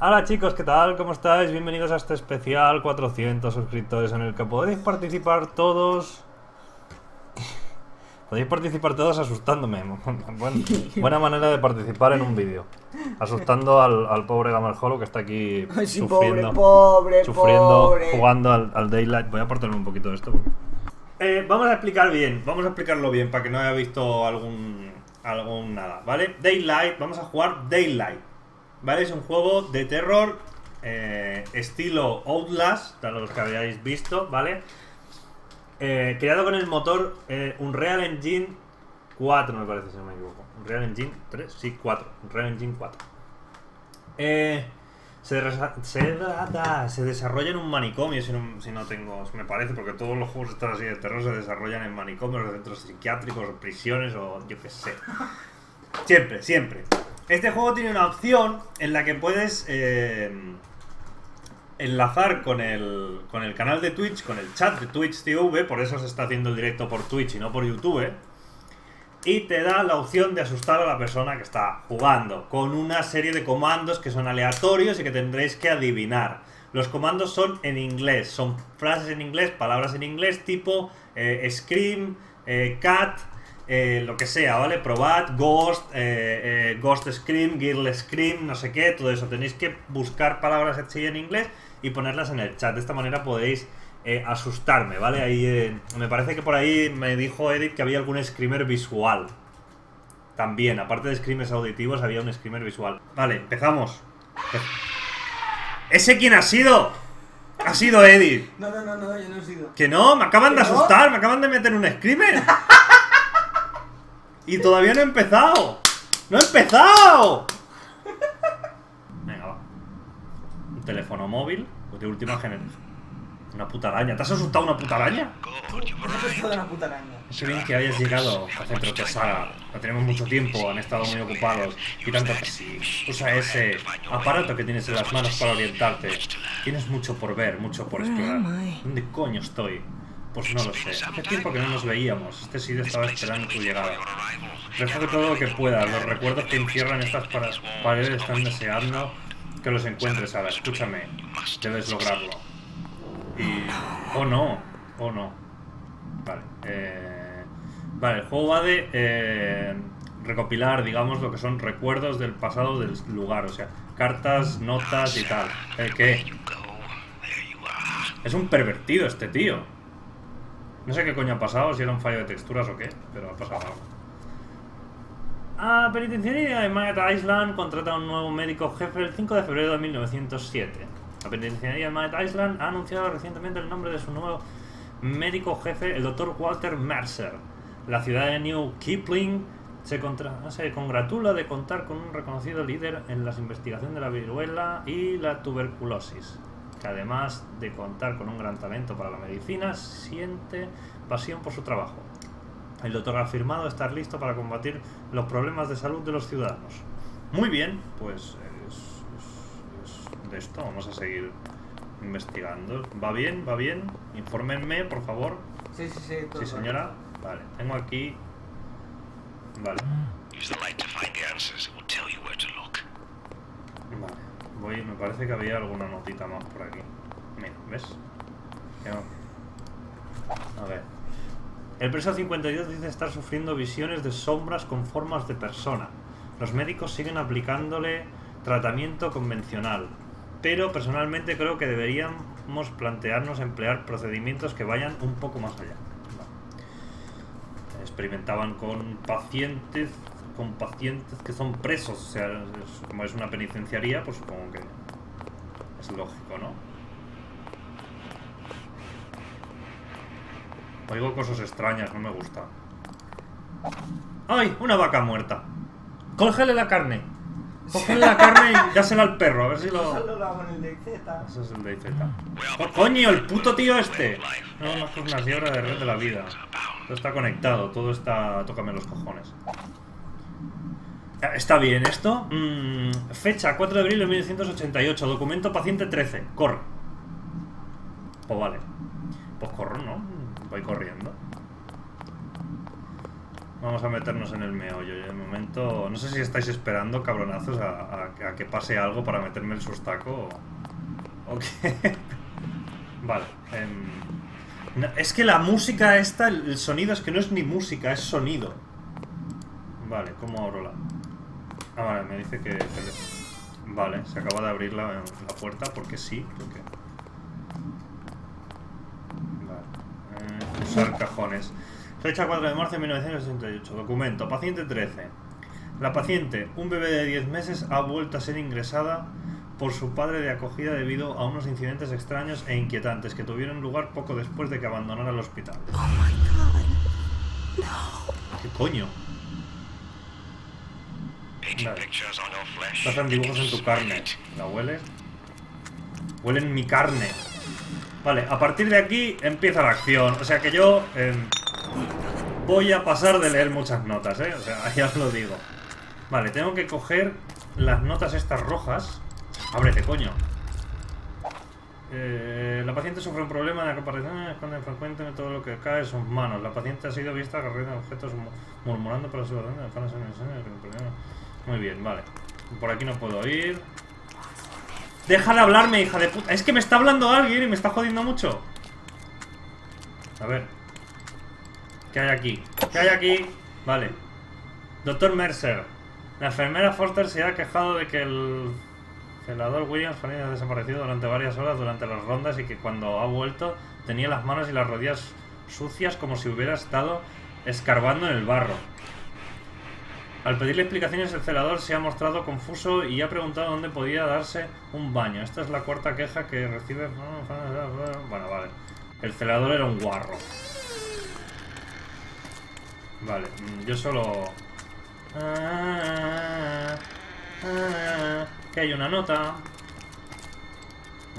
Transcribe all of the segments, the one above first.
Hola chicos, ¿qué tal? ¿Cómo estáis? Bienvenidos a este especial, 400 suscriptores en el que podéis participar todos. Podéis participar todos asustándome. Bueno, buena manera de participar en un vídeo. Asustando al pobre GamerHollow que está aquí sufriendo, pobre. Jugando al Daylight. Voy a apartarme un poquito de esto. Vamos a explicarlo bien para que no haya visto algún nada, ¿vale? Daylight, vamos a jugar Daylight, ¿vale? Es un juego de terror estilo Outlast, para los que habéis visto, ¿vale? Creado con el motor Unreal Engine 4, me parece, si no me equivoco. Unreal Engine 3, sí, 4. Unreal Engine 4. Se desarrolla en un manicomio, me parece, porque todos los juegos están así de terror, se desarrollan en manicomios, centros psiquiátricos, prisiones o yo qué sé. Siempre. Este juego tiene una opción en la que puedes... enlazar con el canal de Twitch, con el chat de Twitch TV, por eso se está haciendo el directo por Twitch y no por YouTube, y te da la opción de asustar a la persona que está jugando, con una serie de comandos que son aleatorios y que tendréis que adivinar. Los comandos son en inglés, son frases en inglés, palabras en inglés, tipo scream, cat, lo que sea, ¿vale? Probad, ghost, ghost scream, girl scream, no sé qué, todo eso. Tenéis que buscar palabras así en inglés y ponerlas en el chat. De esta manera podéis asustarme, ¿vale? Ahí, me parece que por ahí me dijo Edith que había algún screamer visual. También, aparte de screamers auditivos, había un screamer visual. Vale, empezamos. ¿Ese quién ha sido? Ha sido Edith. No, yo no he sido. ¿Que no? Me acaban de asustar, me acaban de meter un screamer. Y todavía no he empezado. ¡No he empezado! Venga, va. Un teléfono móvil de última generación. Una puta araña. ¿Te has asustado una puta araña? Me has asustado una puta araña. Qué bien que hayas llegado a Centro Tesara. No tenemos mucho tiempo, han estado muy ocupados. Y tanto que usa ese aparato que tienes en las manos para orientarte. Tienes mucho por ver, mucho por explorar. ¿Dónde coño estoy? Pues no lo sé. Hace tiempo que no nos veíamos. Este sitio estaba esperando tu llegada. Rezo de todo lo que puedas. Los recuerdos que encierran estas paredes están deseando que los encuentres. Ahora, escúchame. Debes lograrlo. Y... ¡Oh, no! ¡Oh, no! Vale. Vale, el juego va de... recopilar, digamos, lo que son recuerdos del pasado del lugar. O sea, cartas, notas y tal. ¿Qué? Es un pervertido este tío. No sé qué coño ha pasado, si era un fallo de texturas o qué, pero ha pasado algo. Ah, penitenciaría de Mayette Island contrata a un nuevo médico jefe el 5 de febrero de 1907. La penitenciaría de Mayette Island ha anunciado recientemente el nombre de su nuevo médico jefe, el doctor Walter Mercer. La ciudad de New Kipling se congratula de contar con un reconocido líder en las investigaciones de la viruela y la tuberculosis, que además de contar con un gran talento para la medicina, siente pasión por su trabajo. El doctor ha afirmado estar listo para combatir los problemas de salud de los ciudadanos. Muy bien, pues es de esto. Vamos a seguir investigando. ¿Va bien? Infórmenme, por favor. Sí. Sí, señora. Vale, tengo aquí... Vale. Vale. Voy, me parece que había alguna notita más por aquí. Mira, ¿ves? No. A ver. El preso 52 dice estar sufriendo visiones de sombras con formas de persona. Los médicos siguen aplicándole tratamiento convencional, pero personalmente creo que deberíamos plantearnos emplear procedimientos que vayan un poco más allá. Vale. Experimentaban con pacientes que son presos, o sea, como es una penitenciaría, pues supongo que es lógico, ¿no? Oigo cosas extrañas, no me gusta. ¡Ay! ¡Una vaca muerta! ¡Cógele la carne! ¡Cógele la carne y dásela al perro! A ver si lo... Ese es el de IZ. ¡Oh, coño! ¡El puto tío este! No, es una señora de red de la vida. Todo está conectado, todo está... Tócame los cojones. ¿Está bien esto? Fecha, 4 de abril de 1988. Documento paciente 13. Corre. Pues vale. Pues corro, ¿no? Voy corriendo. Vamos a meternos en el meollo. Yo de momento, no sé si estáis esperando, cabronazos, a que pase algo para meterme el sustaco o qué. Vale. No, es que la música esta, el sonido es que no es ni música, es sonido. Vale, ¿cómo abro la...? Ah, vale, me dice que... Vale, se acaba de abrir la puerta porque sí, porque... Vale. Usar cajones. Fecha 4 de marzo de 1988. Documento. Paciente 13. La paciente, un bebé de 10 meses, ha vuelto a ser ingresada por su padre de acogida debido a unos incidentes extraños e inquietantes que tuvieron lugar poco después de que abandonara el hospital. Oh my God. No. ¿Qué coño? Vale. Pasan dibujos en tu carne. ¿La hueles? Huelen mi carne. Vale, a partir de aquí empieza la acción. O sea que yo... voy a pasar de leer muchas notas, ¿eh? O sea, ya os lo digo. Vale, tengo que coger las notas estas rojas. Ábrete, coño. La paciente sufre un problema de comparación. Esconde frecuentemente todo lo que cae en sus manos. La paciente ha sido vista cargando objetos murmurando para su problema. Muy bien, vale. Por aquí no puedo ir. ¡Deja de hablarme, hija de puta! Es que me está hablando alguien y me está jodiendo mucho. A ver. ¿Qué hay aquí? ¿Qué hay aquí? Vale. Doctor Mercer. La enfermera Foster se ha quejado de que el celador Williams ha desaparecido durante varias horas durante las rondas y que cuando ha vuelto tenía las manos y las rodillas sucias como si hubiera estado escarbando en el barro. Al pedirle explicaciones, el celador se ha mostrado confuso y ha preguntado dónde podía darse un baño. Esta es la cuarta queja que recibe... Bueno, vale. El celador era un guarro. Vale, yo solo... que hay una nota.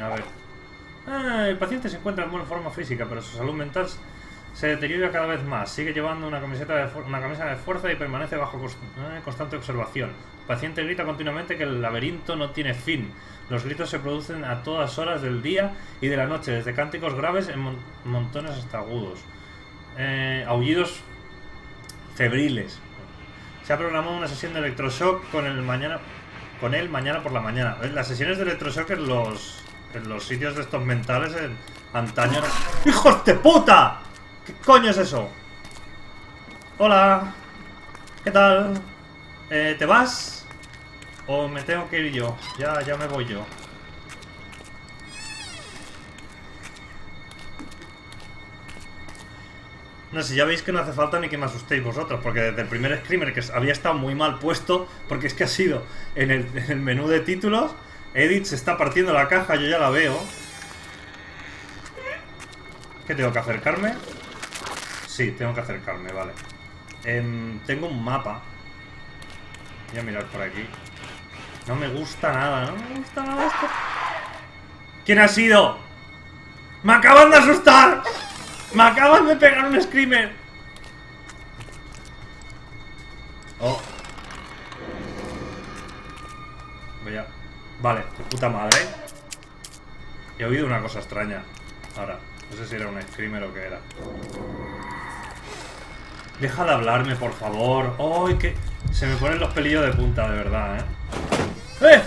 A ver. El paciente se encuentra en buena forma física, pero su salud mental se deteriora cada vez más. Sigue llevando una camisa de fuerza y permanece bajo constante observación. El paciente grita continuamente que el laberinto no tiene fin. Los gritos se producen a todas horas del día y de la noche, desde cánticos graves en montones hasta agudos. Aullidos... febriles. Se ha programado una sesión de electroshock con él mañana por la mañana. Las sesiones de electroshock en los sitios de estos mentales en antaño. ¡Hijos de puta! ¿Qué coño es eso? Hola. ¿Qué tal? ¿Te vas? ¿O me tengo que ir yo? Ya me voy yo. No sé, ya veis que no hace falta ni que me asustéis vosotros, porque desde el primer screamer, que había estado muy mal puesto, porque es que ha sido en el menú de títulos, Edith se está partiendo la caja, yo ya la veo. ¿Qué tengo que acercarme? Sí, tengo que acercarme, vale. Tengo un mapa. Voy a mirar por aquí. No me gusta nada, no me gusta nada esto. ¿Quién ha sido? ¡Me acaban de asustar! ¡Me acaban de pegar un screamer! Oh. Voy a... Vale, de puta madre. He oído una cosa extraña. Ahora, no sé si era un screamer o qué era. Deja de hablarme, por favor. ¡Ay, que... Se me ponen los pelillos de punta, de verdad, ¿eh?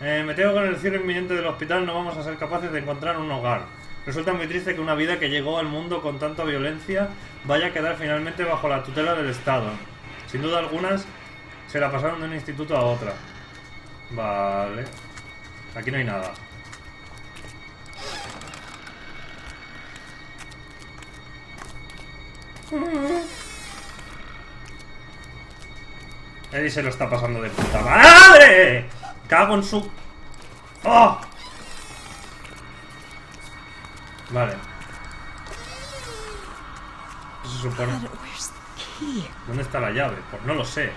¡Eh! Me tengo con el cierre inminente del hospital. No vamos a ser capaces de encontrar un hogar. Resulta muy triste que una vida que llegó al mundo con tanta violencia vaya a quedar finalmente bajo la tutela del Estado. Sin duda algunas se la pasaron de un instituto a otra. Vale. Aquí no hay nada. Eddie se lo está pasando de puta madre. Cago en su... ¡Oh! Vale. Eso se supone. ¿Dónde está la llave? Pues no lo sé.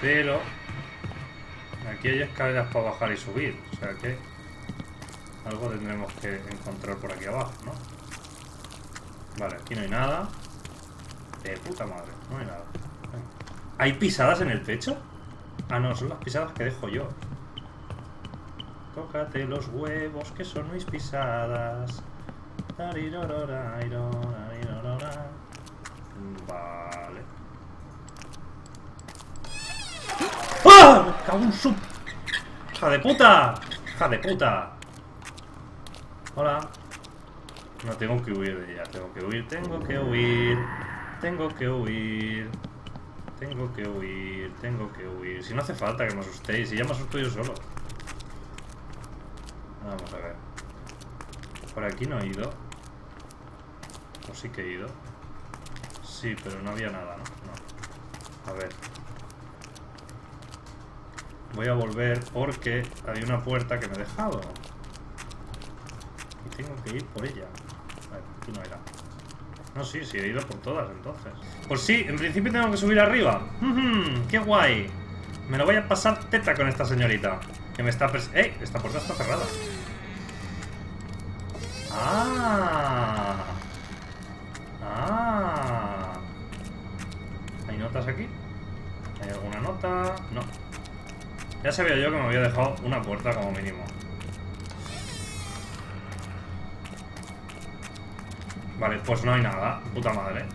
Pero... Aquí hay escaleras para bajar y subir. O sea que... Algo tendremos que encontrar por aquí abajo, ¿no? Vale, aquí no hay nada. De puta madre, no hay nada. ¿Hay pisadas en el techo? Ah, no, son las pisadas que dejo yo. Tócate los huevos que son mis pisadas. Vale. ¡Ah! ¡Me cago en su... ¡Hija de puta! ¡Hija de puta! Hola. No, tengo que huir de ella. Tengo que huir. Si no hace falta que me asustéis. Si ya me asusto yo solo. Vamos a ver. Por aquí no he ido. O sí que he ido. Sí, pero no había nada, ¿no? A ver. Voy a volver porque hay una puerta que me he dejado. Y tengo que ir por ella. A ver, aquí no era. No, sí, sí, he ido por todas entonces. Pues sí, en principio tengo que subir arriba. ¡Qué guay! Me lo voy a pasar teta con esta señorita. Que me está pres... ¡Ey! Esta puerta está cerrada. ¡Ah! ¡Ah! ¿Hay notas aquí? ¿Hay alguna nota? No. Ya sabía yo que me había dejado una puerta como mínimo. Vale, pues no hay nada. Puta madre.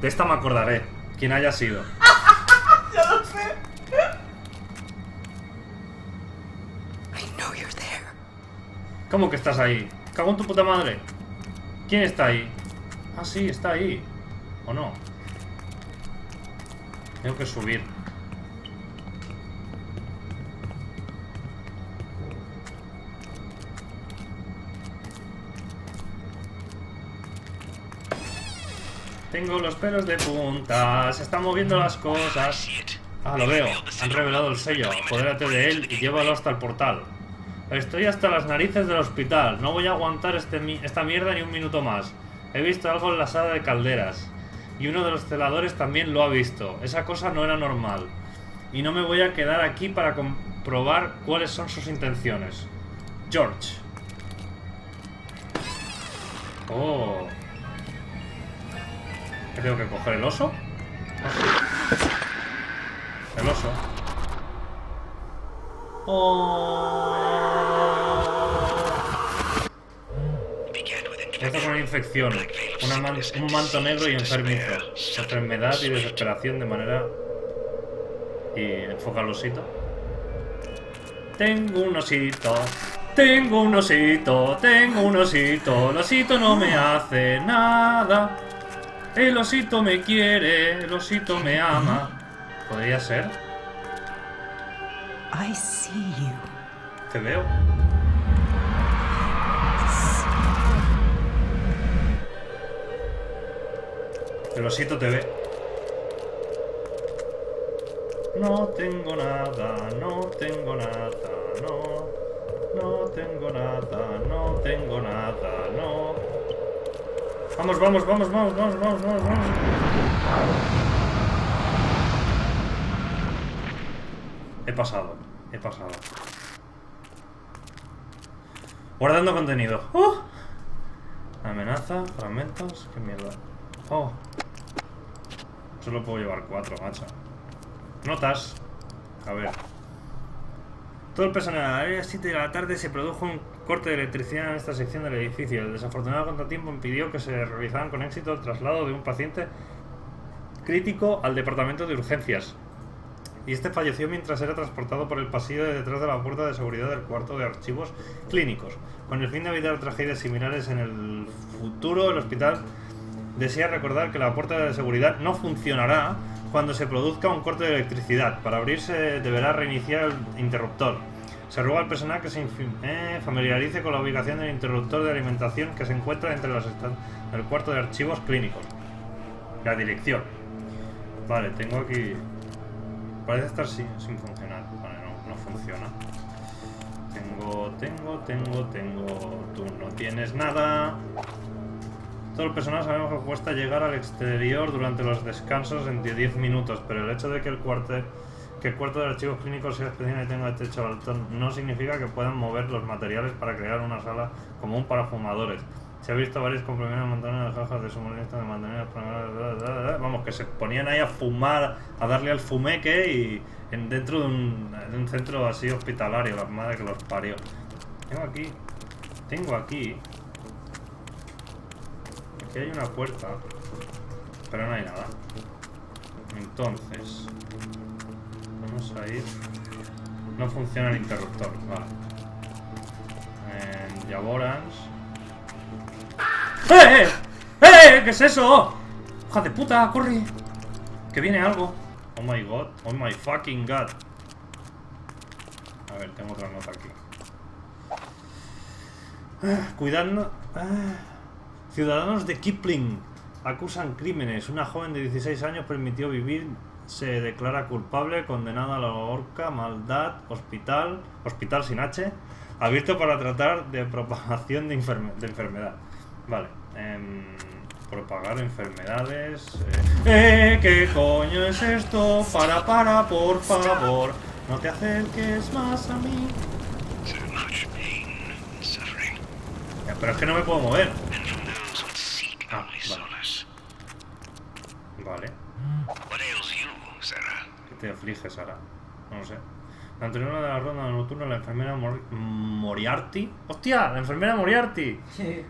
De esta me acordaré. Quien haya sido. Ya lo sé. ¿Cómo que estás ahí? Cago en tu puta madre. ¿Quién está ahí? Ah, sí, está ahí. ¿O no? Tengo que subir. Tengo los pelos de punta. Se están moviendo las cosas. Ah, lo veo. Han revelado el sello. Apodérate de él y llévalo hasta el portal. Estoy hasta las narices del hospital. No voy a aguantar esta mierda ni un minuto más. He visto algo en la sala de calderas. Y uno de los celadores también lo ha visto. Esa cosa no era normal. Y no me voy a quedar aquí para comprobar cuáles son sus intenciones. George. Oh. ¿Qué tengo que coger? ¿El oso? El oso. Oh. Esto es una infección. Un manto negro y enfermizo. Enfermedad y desesperación de manera... Y enfoca al osito. Tengo un osito. Tengo un osito. Tengo un osito. El osito no me hace nada. El osito me quiere. El osito me ama. ¿Podría ser? I see you. Te veo. El osito te ve. No tengo nada, no tengo nada, no. No tengo nada, no tengo nada, no. Vamos, vamos, vamos, vamos, vamos, vamos, vamos, vamos. He pasado, he pasado. Guardando contenido. ¡Oh! Amenaza, fragmentos, qué mierda. Oh. Solo puedo llevar 4, macho. Notas. A ver. Todo el personal. A las 7 de la tarde se produjo un corte de electricidad en esta sección del edificio. El desafortunado contratiempo impidió que se realizaran con éxito el traslado de un paciente crítico al departamento de urgencias. Y este falleció mientras era transportado por el pasillo de detrás de la puerta de seguridad del cuarto de archivos clínicos. Con el fin de evitar tragedias similares en el futuro, el hospital desea recordar que la puerta de seguridad no funcionará cuando se produzca un corte de electricidad. Para abrirse deberá reiniciar el interruptor. Se ruega al personal que se familiarice con la ubicación del interruptor de alimentación que se encuentra entre las del cuarto de archivos clínicos. La dirección. Vale, tengo aquí... Parece estar sin funcionar. Vale, no funciona. Tengo. Tú no tienes nada. Todo el personal sabemos que cuesta llegar al exterior durante los descansos en 10 minutos, pero el hecho de que el cuarto de archivos clínicos sea especial y tenga techo alto no significa que puedan mover los materiales para crear una sala común para fumadores. Se ha visto varios compañeros montando las hojas de su molesta de mandarina. Vamos, que se ponían ahí a fumar, a darle al fumeque y dentro de un centro así hospitalario, la madre que los parió. Tengo aquí. Aquí hay una puerta, pero no hay nada. Entonces, vamos a ir. No funciona el interruptor, vale. En Yaborans. ¡Eh! ¡Eh! ¿Qué es eso? ¡Hija de puta! ¡Corre! Que viene algo. Oh my god. Oh my fucking god. A ver, tengo otra nota aquí. Cuidadnos. Ciudadanos de Kipling acusan crímenes. Una joven de 16 años permitió vivir. Se declara culpable, condenada a la horca, maldad, hospital sin H. Abierto para tratar de propagación de enfermedad. Vale, propagar enfermedades. ¿Qué coño es esto? Para, por favor. No te acerques más a mí. Pero es que no me puedo mover. Ah, vale. ¿Qué te aflige, Sara? No lo sé. La anterior de la ronda nocturna, la enfermera Moriarty. ¡Hostia! ¡La enfermera Moriarty! Sí.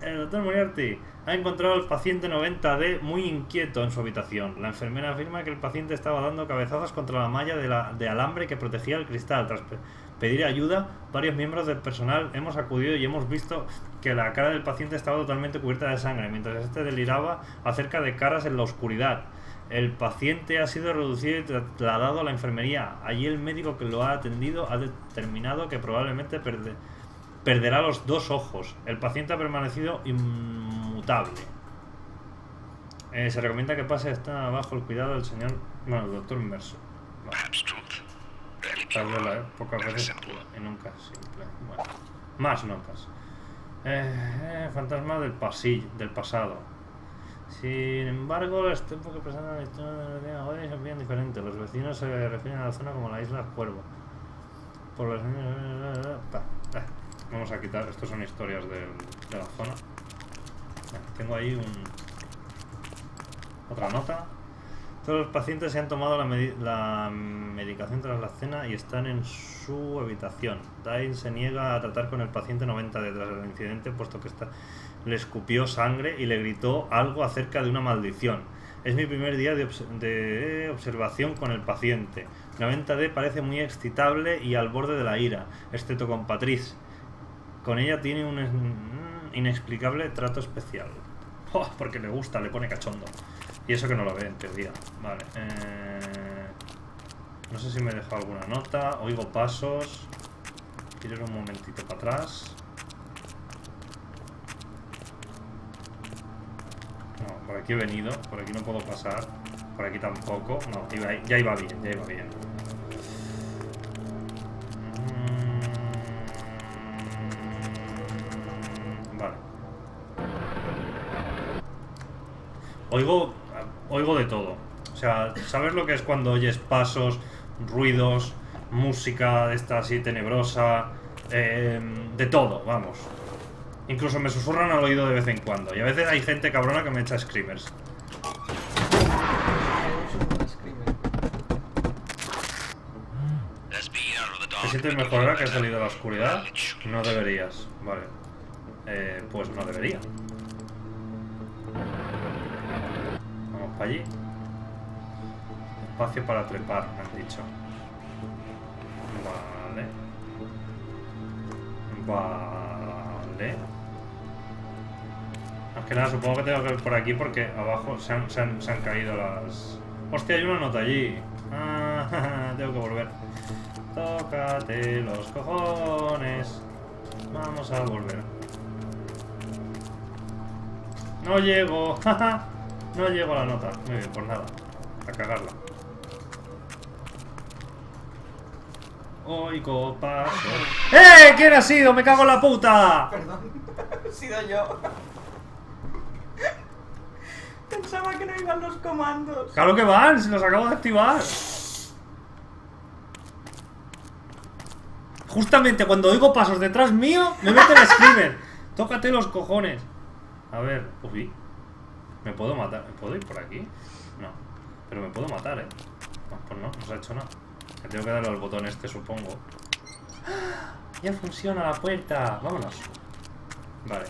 El doctor Moriarty ha encontrado al paciente 90D muy inquieto en su habitación. La enfermera afirma que el paciente estaba dando cabezazos contra la malla de alambre que protegía el cristal. Tras pedir ayuda, varios miembros del personal hemos acudido y hemos visto que la cara del paciente estaba totalmente cubierta de sangre, mientras este deliraba acerca de caras en la oscuridad. El paciente ha sido reducido y trasladado a la enfermería. Allí el médico que lo ha atendido ha determinado que probablemente perderá los dos ojos. El paciente ha permanecido inmutable. Se recomienda que pase hasta bajo el cuidado del señor... Bueno, el doctor Mercer. Vale. Tal vez pocas veces y nunca simple. Bueno, más notas. Fantasma del pasillo, del pasado. Sin embargo, los tiempos que presentan la historia de la hoy son bien diferentes. Los vecinos se refieren a la zona como la isla Cuervo. Por los... Vamos a quitar, estos son historias de la zona. Tengo ahí otra nota. Todos los pacientes se han tomado la medicación tras la cena y están en su habitación. Dain se niega a tratar con el paciente 90 detrás del incidente, puesto que le escupió sangre y le gritó algo acerca de una maldición. Es mi primer día de observación con el paciente. 90D parece muy excitable y al borde de la ira, excepto con Patrice. Con ella tiene un inexplicable trato especial. Oh, porque le gusta, le pone cachondo. Y eso que no lo ve en teoría. Vale. No sé si me he dejado alguna nota. Oigo pasos. Quiero ir un momentito para atrás. No, por aquí he venido. Por aquí no puedo pasar. Por aquí tampoco. No, ya iba bien, ya iba bien. Oigo de todo. O sea, ¿sabes lo que es cuando oyes pasos, ruidos, música de esta así tenebrosa? De todo, vamos. Incluso me susurran al oído de vez en cuando. Y a veces hay gente cabrona que me echa screamers. ¿Te sientes mejor ahora que has salido a la oscuridad? No deberías. Vale. Pues no debería. Allí, espacio para trepar, me han dicho. Vale. Más que nada, supongo que tengo que ir por aquí porque abajo se han caído las... Hostia, hay una nota allí. Ah, tengo que volver. Tócate los cojones. Vamos a volver. No llego. Jaja. No llego a la nota. Muy bien, pues nada. A cagarla. Oigo paso. ¡Eh! ¿Quién ha sido? ¡Me cago en la puta! Perdón. He sido yo. Pensaba que no iban los comandos. ¡Claro que van! ¡Si los acabo de activar! Justamente cuando oigo pasos detrás mío, me meten el screamer. Tócate los cojones. A ver, uy. ¿Me puedo matar? ¿Puedo ir por aquí? No. Pero me puedo matar, ¿eh? No, pues no, no se ha hecho nada. Le tengo que darle al botón este, supongo. ¡Ah! ¡Ya funciona la puerta! ¡Vámonos! Vale.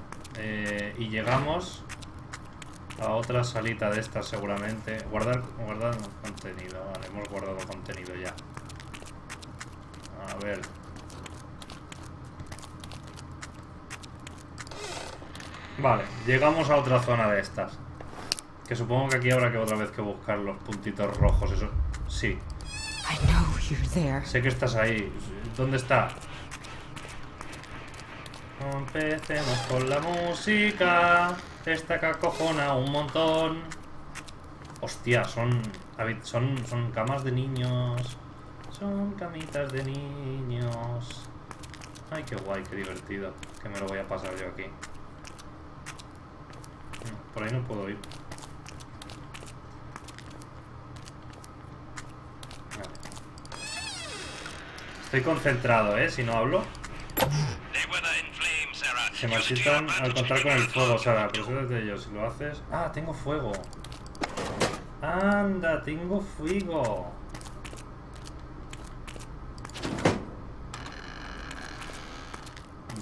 Y llegamos a otra salita de estas, seguramente. Guardar contenido. Vale, hemos guardado contenido ya. A ver. Vale, llegamos a otra zona de estas. Que supongo que aquí habrá que otra vez que buscar los puntitos rojos, eso. Sí. Sé que estás ahí. ¿Dónde está? Empecemos con la música. Esta cacofona un montón. Hostia, son camas de niños. Son camitas de niños. Ay, qué guay, qué divertido. Que me lo voy a pasar yo aquí. Por ahí no puedo ir. Estoy concentrado, ¿eh? Si no hablo. Se marchitan al contar con el fuego, Sara. Procédete de ellos, si lo haces... ¡Ah, tengo fuego! ¡Anda, tengo fuego!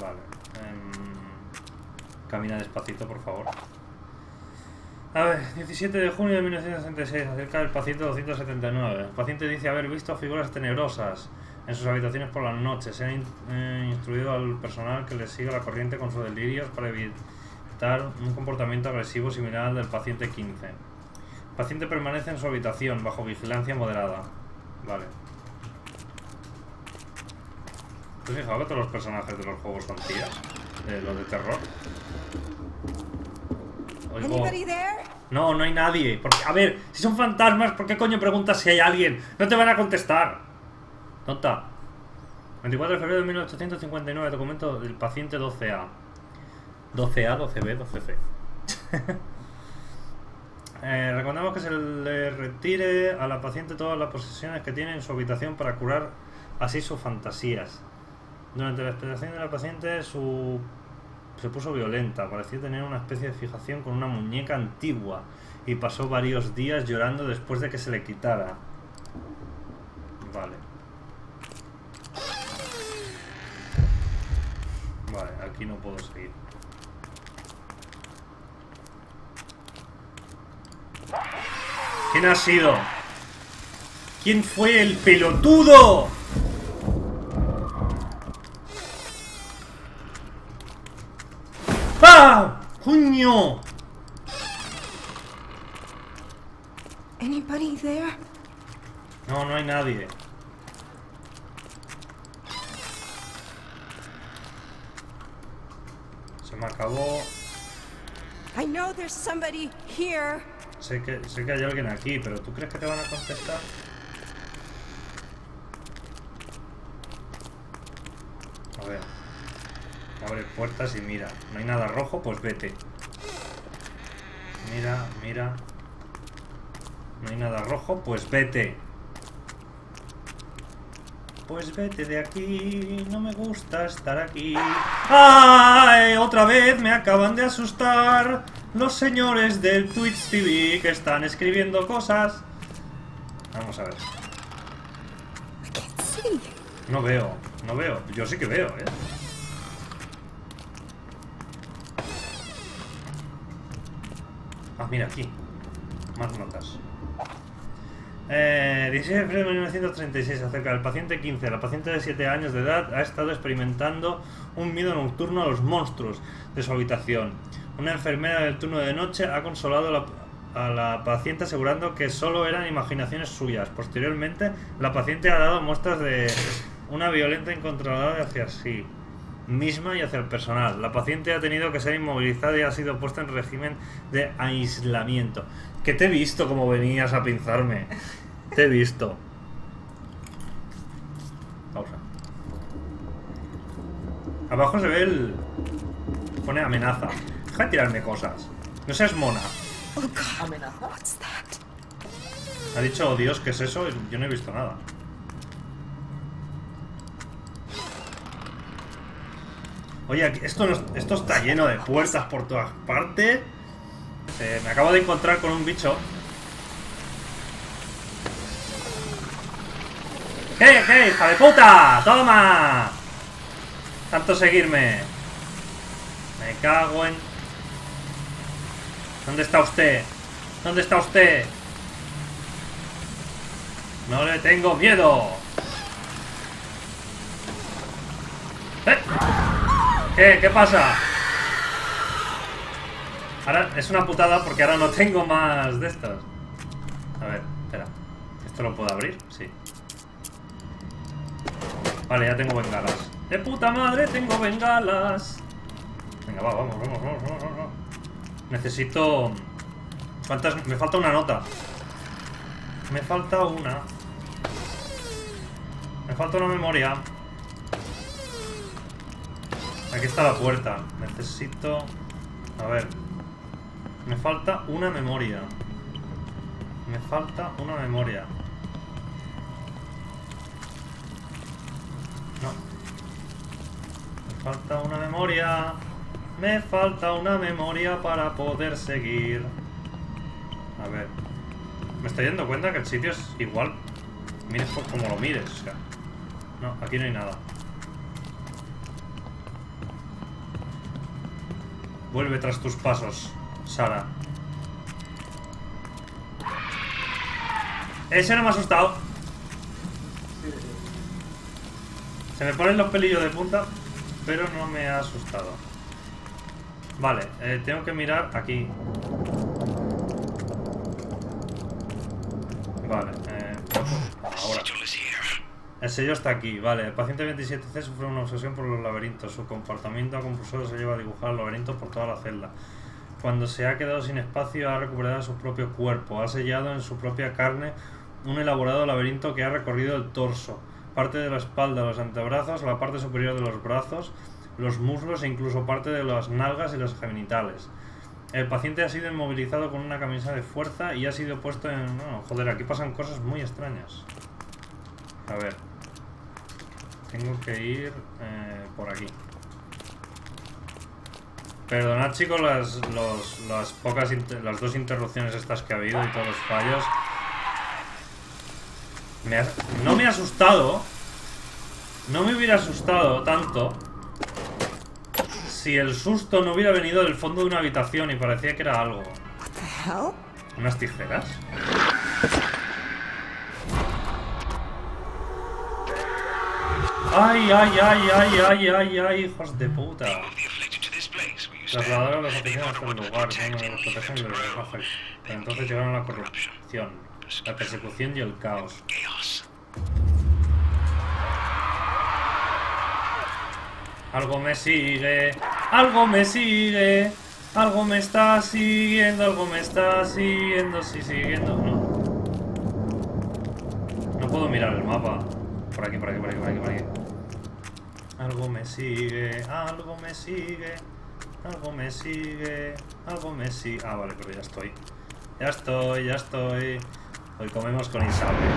Vale. Camina despacito, por favor. A ver, 17 de junio de 1966, acerca del paciente 279. El paciente dice haber visto figuras tenebrosas en sus habitaciones por las noches. Se ha instruido al personal que le siga la corriente con sus delirios para evitar un comportamiento agresivo similar al del paciente 15. El paciente permanece en su habitación bajo vigilancia moderada. Vale. ¿Te has fijado que todos los personajes de los juegos son tías? Los de terror. Oigo. No, no hay nadie. Porque, a ver, si son fantasmas, ¿por qué coño preguntas si hay alguien? No te van a contestar. Tonta. 24 de febrero de 1859, documento del paciente 12A. 12A, 12B, 12C. Recomendamos que se le retire a la paciente todas las posesiones que tiene en su habitación para curar así sus fantasías. Durante la expedición de la paciente, se puso violenta, parecía tener una especie de fijación con una muñeca antigua y pasó varios días llorando después de que se le quitara. Vale. Vale, aquí no puedo seguir. ¿Quién ha sido? ¿Quién fue el pelotudo? ¡Coño! No, no hay nadie. Se me acabó. Sé que hay alguien aquí, pero ¿tú crees que te van a contestar? A ver. Abre puertas y mira. No hay nada rojo, pues vete. Mira, mira. No hay nada rojo, pues vete. Pues vete de aquí. No me gusta estar aquí. ¡Ay! Otra vez me acaban de asustar los señores del Twitch TV que están escribiendo cosas. Vamos a ver. No veo, no veo. Yo sí que veo, ¿eh? Ah, mira, aquí. Más notas. 16 de febrero de 1936, acerca del paciente 15. La paciente de 7 años de edad ha estado experimentando un miedo nocturno a los monstruos de su habitación. Una enfermera del turno de noche ha consolado a la paciente asegurando que solo eran imaginaciones suyas. Posteriormente, la paciente ha dado muestras de una violenta incontrolada hacia sí misma y hacia el personal. La paciente ha tenido que ser inmovilizada y ha sido puesta en régimen de aislamiento. Que te he visto como venías a pinzarme. Te he visto. Pausa. Abajo se ve el... Pone amenaza. Deja de tirarme cosas. No seas mona. ¿Amenaza? Ha dicho, oh Dios, ¿qué es eso? Yo no he visto nada. Oye, esto, no, esto está lleno de puertas por todas partes. Me acabo de encontrar con un bicho. ¡Hey, hey, hija de puta! ¡Toma! Tanto seguirme. Me cago en... ¿Dónde está usted? ¿Dónde está usted? No le tengo miedo. ¿Qué? ¿Qué pasa? Ahora es una putada porque ahora no tengo más de estas. A ver, espera. ¿Esto lo puedo abrir? Sí. Vale, ya tengo bengalas. ¡De puta madre, tengo bengalas! Venga, va, vamos. Necesito... ¿Cuántas? Me falta una nota. Me falta una. Me falta una memoria. Aquí está la puerta. Necesito... A ver. Me falta una memoria. Me falta una memoria. No. Me falta una memoria. Me falta una memoria para poder seguir. A ver. Me estoy dando cuenta que el sitio es igual. Mires por como lo mires. O sea. No, aquí no hay nada. Vuelve tras tus pasos, Sara. Ese no me ha asustado. Se me ponen los pelillos de punta, pero no me ha asustado. Vale, tengo que mirar aquí. Vale, ahora. El sello está aquí, vale. El paciente 27C sufre una obsesión por los laberintos. Su comportamiento a compulsor se lleva a dibujar laberintos por toda la celda. Cuando se ha quedado sin espacio, ha recuperado su propio cuerpo. Ha sellado en su propia carne un elaborado laberinto que ha recorrido el torso, parte de la espalda, los antebrazos, la parte superior de los brazos, los muslos e incluso parte de las nalgas y los genitales. El paciente ha sido inmovilizado con una camisa de fuerza y ha sido puesto en... No, joder, aquí pasan cosas muy extrañas. A ver... Tengo que ir por aquí. Perdonad, chicos, las dos interrupciones estas que ha habido y todos los fallos. No me ha asustado. No me hubiera asustado tanto si el susto no hubiera venido del fondo de una habitación y parecía que era algo. ¿Unas tijeras? Ay, hijos de puta. Trasladaron a los oficiales del lugar, donde los protegen y los desbajan. Pero entonces llegaron a la corrupción, la persecución y el caos. Algo me sigue, algo me sigue, algo me está siguiendo, algo me está siguiendo, sí, siguiendo, no. No puedo mirar el mapa. Por aquí. Algo me sigue, algo me sigue, algo me sigue, algo me sigue. Ah, vale, pero ya estoy. Ya estoy. Hoy comemos con Isabel.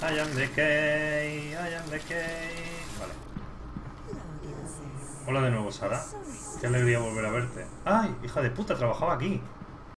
I am the key, I am the key. Vale. Hola de nuevo, Sara. Qué alegría volver a verte. ¡Ay, hija de puta! Trabajaba aquí.